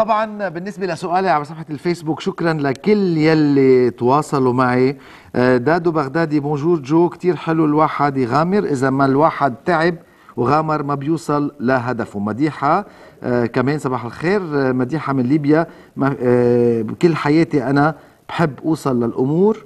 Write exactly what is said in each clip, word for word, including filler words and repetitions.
طبعا بالنسبه لسؤالي على صفحه الفيسبوك، شكرا لكل يلي تواصلوا معي. دادو بغدادي بونجور جو، كتير حلو الواحد يغامر، اذا ما الواحد تعب وغامر ما بيوصل لهدفه. مديحه آه كمان صباح الخير، مديحه من ليبيا، آه بكل حياتي انا بحب اوصل للامور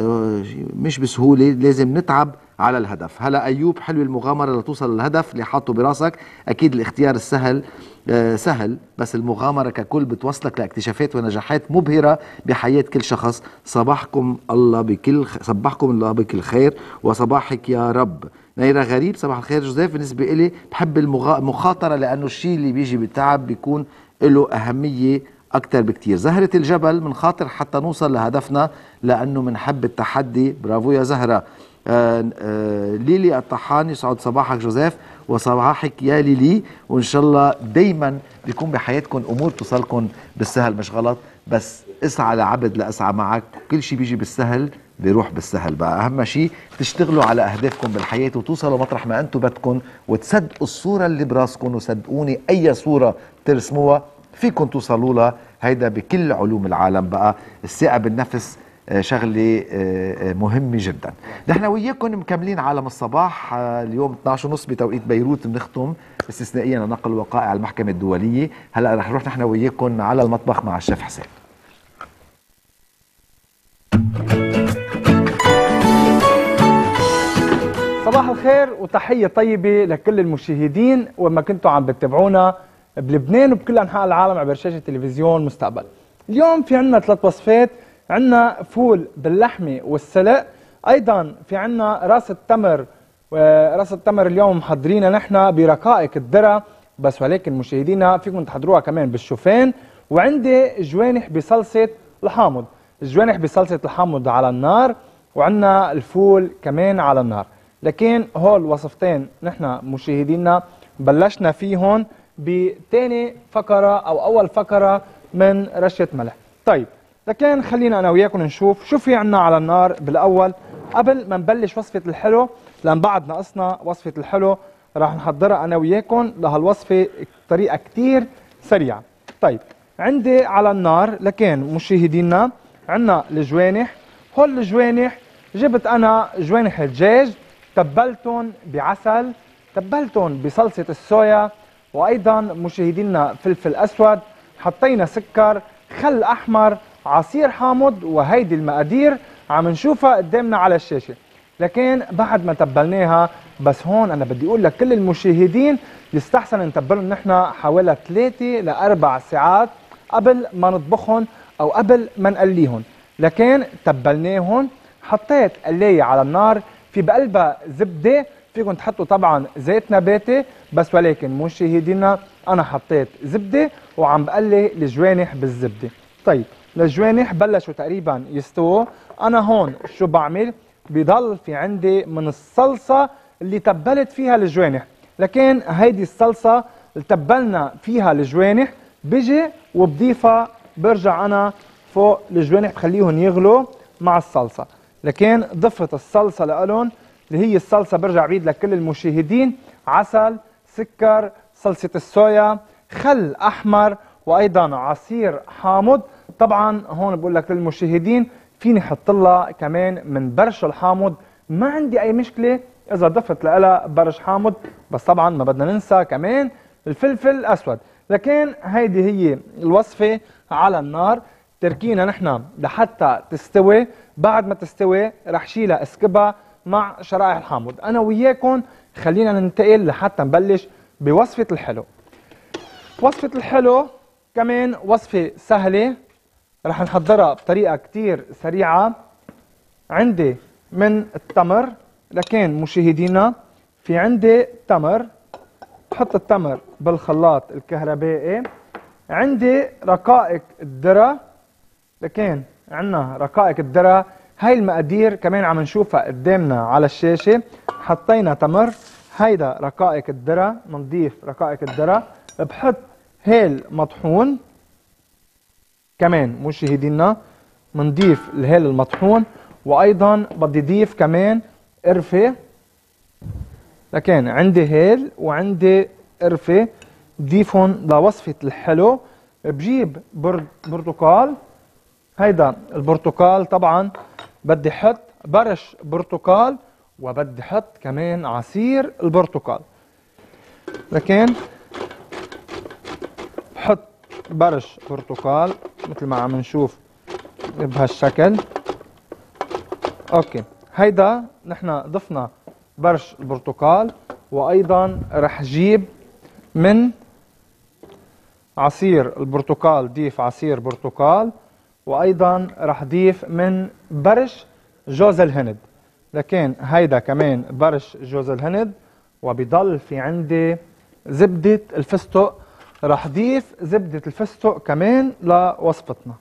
آه مش بسهوله، لازم نتعب على الهدف. هلا ايوب، حلو المغامره لتوصل للهدف اللي حاطه براسك، اكيد الاختيار السهل آه سهل، بس المغامره ككل بتوصلك لاكتشافات ونجاحات مبهره بحياه كل شخص. صباحكم الله بكل صباحكم الله بكل خير وصباحك يا رب. نيرة غريب، صباح الخير جوزيف، بالنسبة إلي بحب المخاطرة لأنه الشيء اللي بيجي بالتعب بيكون له أهمية أكثر بكتير. زهرة الجبل، بنخاطر حتى نوصل لهدفنا لأنه بنحب التحدي. برافو يا زهرة. آآ آآ ليلي الطحان، يسعد صباحك جوزيف وصباحك يا ليلي، وإن شاء الله دايما بيكون بحياتكم أمور توصلكم بالسهل، مش غلط، بس اسعى لعبد لأسعى معك، كل شيء بيجي بالسهل بيروح بالسهل. بقى اهم شيء تشتغلوا على اهدافكم بالحياه وتوصلوا مطرح ما انتم بدكم، وتصدقوا الصوره اللي براسكم، وصدقوني اي صوره ترسموها فيكم توصلوا لها، هيدا بكل علوم العالم. بقى الثقه بالنفس شغله مهمه جدا. نحن وياكم مكملين عالم الصباح اليوم اثنعش وثلاثين بتوقيت بيروت، بنختم استثنائيا لنقل وقائع المحكمه الدوليه. هلا رح نروح نحن وياكم على المطبخ مع الشيف حسين. صباح الخير وتحية طيبة لكل المشاهدين وما كنتوا عم بتتابعونا بلبنان وبكل أنحاء العالم عبر شاشة تلفزيون مستقبل. اليوم في عنا ثلاث وصفات، عنا فول باللحمة والسلق، أيضا في عنا راس التمر، وراس التمر اليوم محضرينها نحن برقائق الذرة بس، ولكن مشاهدينا فيكم تحضروها كمان بالشوفان. وعندي جوانح بصلصة الحامض، الجوانح بصلصة الحامض على النار، وعنا الفول كمان على النار. لكن هول وصفتين نحن مشاهدينا بلشنا فيهن بثاني فقره او اول فقره من رشه ملح. طيب لكن خلينا انا وياكم نشوف شو في عنا على النار بالاول قبل ما نبلش وصفه الحلو، لان بعد ناقصنا وصفه الحلو راح نحضرها انا وياكم لهالوصفه بطريقه كثير سريعه. طيب عندي على النار لكن مشاهدينا عنا الجوانح، هول الجوانح جبت انا جوانح الدجاج، تبلتهم بعسل، تبلتهم بصلصة الصويا، وأيضا مشاهدينا فلفل أسود، حطينا سكر، خل أحمر، عصير حامض، وهيدي المقادير عم نشوفها قدامنا على الشاشة. لكن بعد ما تبلناها، بس هون أنا بدي أقول لكل المشاهدين يستحسن نتبلهم نحن حوالي ثلاث لأربع ساعات قبل ما نطبخهم أو قبل ما نقليهم. لكن تبلناهم، حطيت قلاية على النار، في بقلبها زبده، فيكم تحطوا طبعا زيت نباتي بس، ولكن مشاهدينا انا حطيت زبده وعم بقلي الجوانح بالزبده. طيب الجوانح بلشوا تقريبا يستووا، انا هون شو بعمل؟ بضل في عندي من الصلصه اللي تبلت فيها الجوانح، لكن هيدي الصلصه اللي تبلنا فيها الجوانح بيجي وبضيفها، برجع انا فوق الجوانح بخليهم يغلوا مع الصلصه. لكن ضفت الصلصه لالون اللي هي الصلصه، برجع بعيد لكل المشاهدين، عسل، سكر، صلصه الصويا، خل احمر، وايضا عصير حامض. طبعا هون بقول لك للمشاهدين فيني احط لها كمان من برش الحامض، ما عندي اي مشكله اذا ضفت لها برش حامض، بس طبعا ما بدنا ننسى كمان الفلفل الاسود. لكن هيدي هي الوصفه على النار، تركينا نحن لحتى تستوي، بعد ما تستوي رح شيلها اسكبها مع شرائح الحامض. انا وياكم خلينا ننتقل لحتى نبلش بوصفه الحلو. وصفه الحلو كمان وصفه سهله رح نحضرها بطريقه كثير سريعه. عندي من التمر، لكن مشاهدينا في عندي تمر، بحط التمر بالخلاط الكهربائي، عندي رقائق الذره، لكن عندنا رقائق الذرة، هاي المقادير كمان عم نشوفها قدامنا على الشاشة. حطينا تمر، هيدا رقائق الذرة، بنضيف رقائق الذرة، بحط هيل مطحون كمان مشاهدينا، بنضيف الهيل المطحون، وأيضا بدي ضيف كمان قرفة. لكن عندي هيل وعندي قرفة، ضيفهم لوصفة الحلو. بجيب برد برتقال. هيدا البرتقال طبعا بدي حط برش برتقال وبدي حط كمان عصير البرتقال. لكن حط برش برتقال مثل ما عم نشوف بهالشكل. اوكي هيدا نحن ضفنا برش البرتقال، وايضا رح جيب من عصير البرتقال، ضيف عصير برتقال، وايضا رح ضيف من برش جوز الهند. لكن هيدا كمان برش جوز الهند، وبضل في عندي زبدة الفستق، رح ضيف زبدة الفستق كمان لوصفتنا.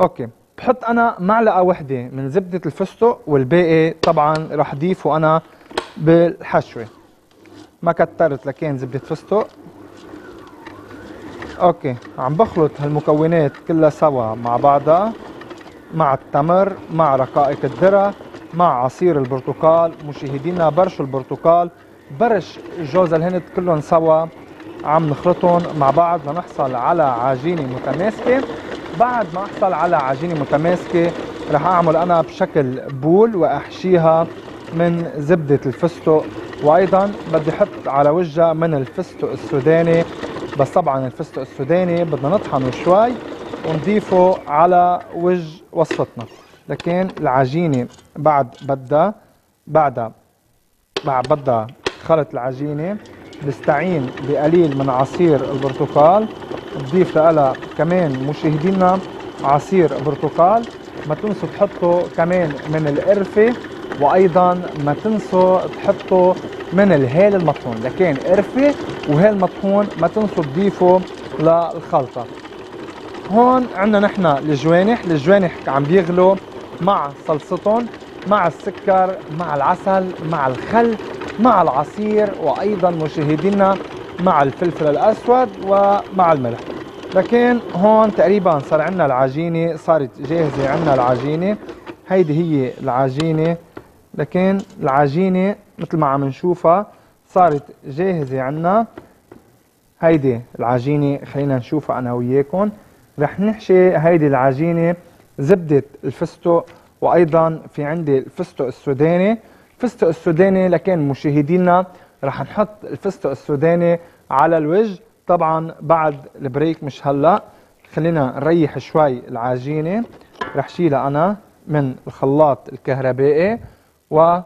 اوكي بحط انا معلقة وحدة من زبدة الفستق، والباقي طبعا رح ضيفه انا بالحشوة. ما كترت لكن زبدة فستق. اوكي عم بخلط هالمكونات كلها سوا مع بعضها، مع التمر، مع رقائق الذرة، مع عصير البرتقال، مشاهدينا برش البرتقال، برش جوز الهند، كلهم سوا عم نخلطهم مع بعض لنحصل على عجينة متماسكة. بعد ما احصل على عجينة متماسكة رح اعمل انا بشكل بول واحشيها من زبدة الفستق، وايضا بدي احط على وجهها من الفستق السوداني. بس طبعا الفستق السوداني بدنا نطحنه شوي ونضيفه على وجه وصفتنا. لكن العجينة بعد بدها بعدها بعد بدها خلط العجينة بستعين بقليل من عصير البرتقال، بضيف لها كمان مشاهدينا عصير برتقال. ما تنسوا تحطوا كمان من القرفة، وايضا ما تنسوا تحطوا من الهيل المطحون. لكن قرفة وهيل مطحون ما تنسوا تضيفوا للخلطة. هون عندنا نحن الجوانح، الجوانح عم بيغلوا مع صلصتهم، مع السكر، مع العسل، مع الخل، مع العصير، وايضا مشاهدينا مع الفلفل الاسود ومع الملح. لكن هون تقريبا صار عندنا العجينه، صارت جاهزه عندنا العجينه. هيدي هي العجينه. لكن العجينه مثل ما عم نشوفها صارت جاهزه عندنا. هيدي العجينه خلينا نشوفها انا وياكم. رح نحشي هيدي العجينه زبده الفستق، وايضا في عندي الفستق السوداني، الفستق السوداني. لكن مشاهدينا رح نحط الفستق السوداني على الوجه طبعا بعد البريك، مش هلا. خلينا نريح شوي العجينه. رح شيلها انا من الخلاط الكهربائي و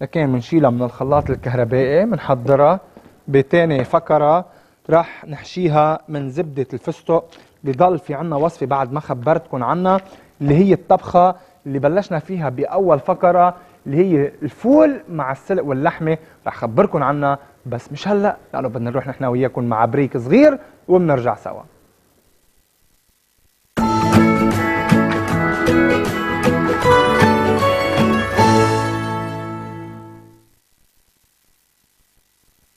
لكن بنشيلها من الخلاط الكهربائي، بنحضرها بتاني فقره. رح نحشيها من زبده الفستق. بضل في عنا وصفه بعد ما خبرتكم عنها، اللي هي الطبخه اللي بلشنا فيها باول فقره، اللي هي الفول مع السلق واللحمه. رح خبركم عنها بس مش هلا، لانه بدنا نروح نحن وياكم مع بريك صغير وبنرجع سوا.